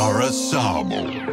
Karasama.